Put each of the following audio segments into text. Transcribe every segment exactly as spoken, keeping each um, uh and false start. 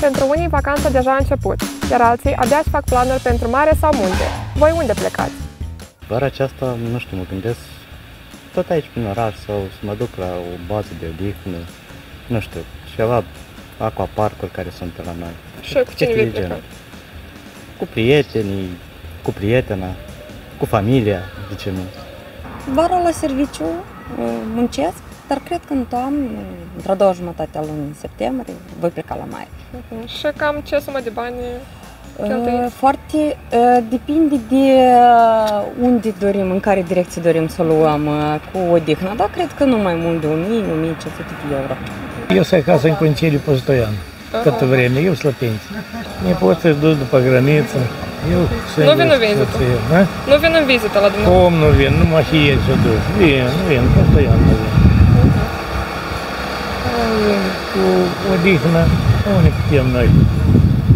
Pentru unii, vacanța deja a început, iar alții abia își fac planuri pentru mare sau munte. Voi unde plecați? Vara aceasta, nu știu, mă gândesc tot aici prin oraș sau să mă duc la o bază de odihnă, nu știu, ceva aquapark-uri care sunt la noi. Și cu cine vei pleca? Cu prietenii, cu prietena, cu familia, de ce nu? Vara la serviciu muncesc, dar cred că în toamnă, într-o două jumătate a lunii septembrie, voi pleca la mare. Uh-huh. Și cam ce sumă de bani cheltuiți? Uh, foarte uh, depinde de unde dorim, în care direcție dorim să luăm uh, cu odihna, dar cred că nu mai mult de o mie - o mie cinci sute de euro. Eu sunt acasă în concediu pe Stoian, câtă vreme, eu sunt la pensie. Nepoții își duc după graniță. Eu nu vin în vizită. Nu vin în vizită la dumneavoastră. Om nu vin, nu mă hie ce duc. Vin, vin, pe Stoian nu vin. Cu odihnă, unde putem noi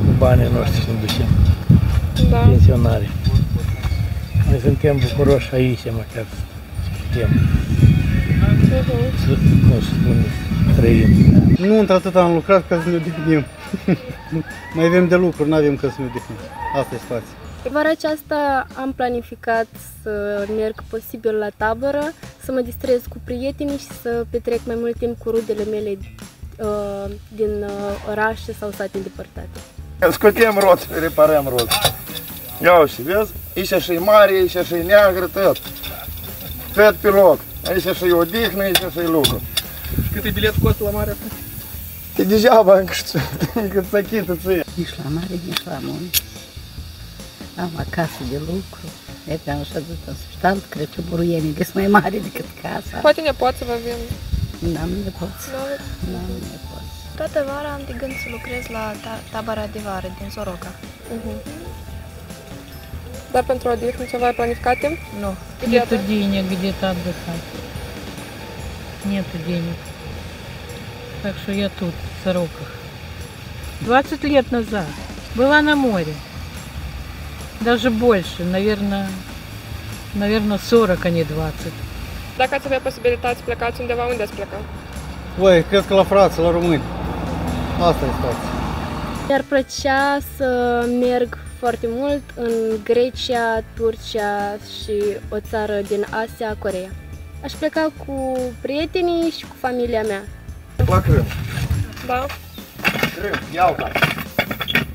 cu banii noștri să ne ducem, pensionare. Noi suntem bucuroși aici, măcar putem să, cum să spun, trăim. Nu, într-atât am lucrat ca să ne odihnim. Mai avem de lucru, nu avem ca să ne odihnim. Asta e situația. Vara aceasta am planificat să merg posibil la tabără, să mă distrez cu prietenii și să petrec mai mult timp cu rudele mele uh, din uh, orașe sau sate îndepărtate. Scotem roți, reparăm roți. Ia uite, vezi? Aici e și mare, aici e și neagră, tot. Tot pe loc. Aici e și odihnă, aici e și lucru. Și cât e bilet costă la mare? E degeaba, încă să achită ție. Nici la mare, nici la munte. Am acasă de lucru, de pe așa zis, în substanță, cred că buruienii sunt mai mari decât casa. Poate ne poți să vă vin. N-am nepoți. N-am nepoți. Toată vara am de gând să lucrez la tabăra de vară din Soroca. Dar pentru odihnă ceva ai planificat timp? Nu. Нету денег где-то отдыхать. Нету денег. Так что я тут, в Сороках. двадцать лет назад была на море. Даже больше, наверное, наверное, сорок, а не двадцать. Dacă ați avea posibilitatea să plecați undeva, unde ați pleca? Băi, cred că la frați, la români. Asta e situația. Mi-ar plăcea să merg foarte mult în Grecia, Turcia și o țară din Asia, Coreea. Aș pleca cu prietenii și cu familia mea. La Crâm. Da. Crâm, Ialta,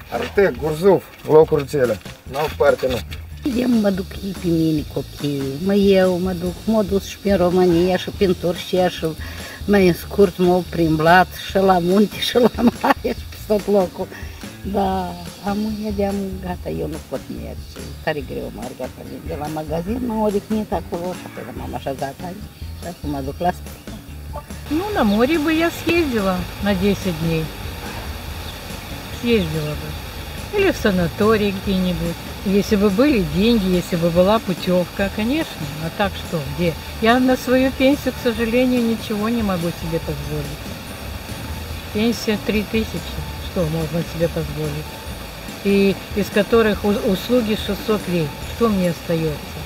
Artec, Gurzuf, locuri cele. Nu, parte nu. Eu mă duc pe mine copiii, mă eu mă duc, m-au dus și prin România și prin Turcia și mai în scurt m-au primblat și la munte și la mare și pe tot locul. Dar am mâine de-am gata, eu nu pot merge, tare greu mă argat de la magazin, m-am odihnit acolo și apoi m-am așezat aici și acum mă duc la spital. Nu, la more bă, я съездила на десять дней, съездила бы. Или в санатории где-нибудь. Если бы были деньги, если бы была путевка, конечно. А так что, где? Я на свою пенсию, к сожалению, ничего не могу себе позволить. Пенсия три тысячи, что можно себе позволить? И из которых услуги шестьсот лей. Что мне остается?